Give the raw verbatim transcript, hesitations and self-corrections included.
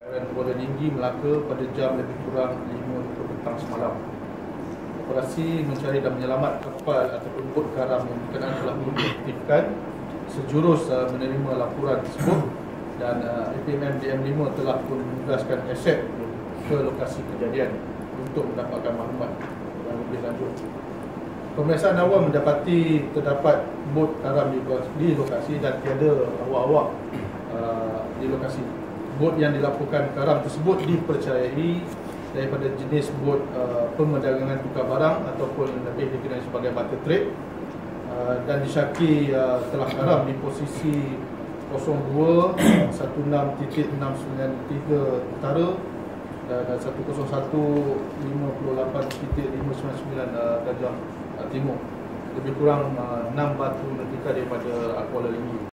Perairan Kuala Linggi, Melaka pada jam lebih kurang lima petang semalam. Operasi mencari dan menyelamat kapal ataupun bot karam yang berkenaan telah diaktifkan. Sejurus uh, menerima laporan tersebut dan uh, A P M M D M lima telah pun menugaskan aset ke lokasi kejadian untuk mendapatkan maklumat yang lebih lanjut. Pemeriksaan awal mendapati terdapat bot karam di lokasi dan tiada awak-awak uh, di lokasi. Bot yang dilaporkan karam tersebut dipercayai daripada jenis bot uh, perdagangan tukar barang ataupun lebih dikenali sebagai barter trade uh, dan disyaki uh, telah karam di posisi kosong dua satu enam titik enam sembilan tiga utara dan satu kosong satu titik lima lapan titik lima sembilan sembilan uh, darjah timur, lebih kurang uh, enam batu nautical daripada Kuala Linggi.